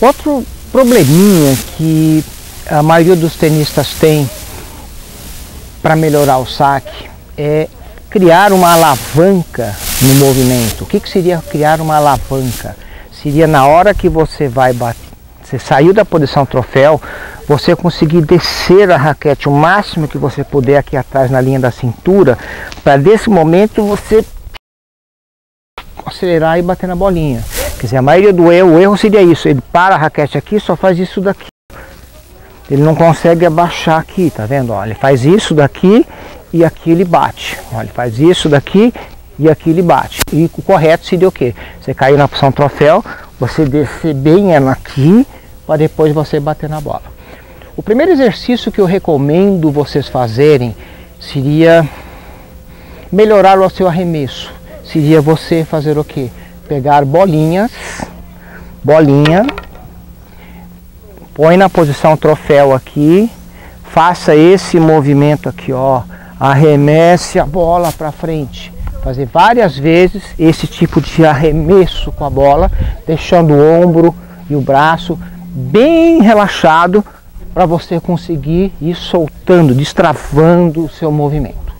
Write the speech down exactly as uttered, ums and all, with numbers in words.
Outro probleminha que a maioria dos tenistas tem para melhorar o saque é criar uma alavanca no movimento. O que, que seria criar uma alavanca? Seria na hora que você vai bater, você saiu da posição troféu, você conseguir descer a raquete o máximo que você puder aqui atrás na linha da cintura, para desse momento você acelerar e bater na bolinha. Quer dizer, a maioria do erro, o erro seria isso, ele para a raquete aqui, só faz isso daqui. Ele não consegue abaixar aqui, tá vendo? Ó, ele faz isso daqui e aqui ele bate. Ó, ele faz isso daqui e aqui ele bate. E o correto seria o quê? Você caiu na posição troféu, você descer bem ela aqui, para depois você bater na bola. O primeiro exercício que eu recomendo vocês fazerem seria melhorar o seu arremesso. Seria você fazer o quê? Pegar bolinhas, bolinha, põe na posição troféu aqui, faça esse movimento aqui, ó, arremesse a bola para frente. Fazer várias vezes esse tipo de arremesso com a bola, deixando o ombro e o braço bem relaxado para você conseguir ir soltando, destravando o seu movimento.